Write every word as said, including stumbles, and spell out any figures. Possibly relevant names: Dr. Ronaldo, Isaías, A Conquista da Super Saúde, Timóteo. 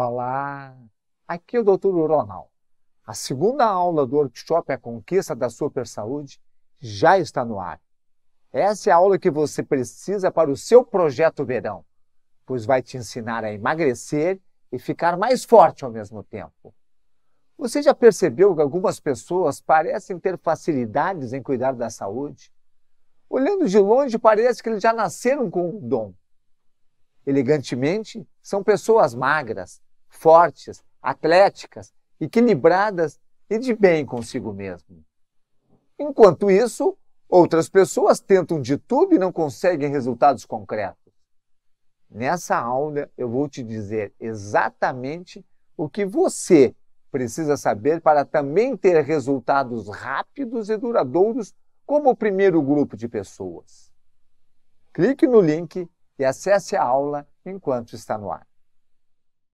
Olá, aqui é o doutor Ronaldo. A segunda aula do workshop A Conquista da Super Saúde já está no ar. Essa é a aula que você precisa para o seu projeto verão, pois vai te ensinar a emagrecer e ficar mais forte ao mesmo tempo. Você já percebeu que algumas pessoas parecem ter facilidades em cuidar da saúde? Olhando de longe, parece que eles já nasceram com um dom. Elegantemente, são pessoas magras, fortes, atléticas, equilibradas e de bem consigo mesmo. Enquanto isso, outras pessoas tentam de tudo e não conseguem resultados concretos. Nessa aula, eu vou te dizer exatamente o que você precisa saber para também ter resultados rápidos e duradouros, como o primeiro grupo de pessoas. Clique no link e acesse a aula enquanto está no ar.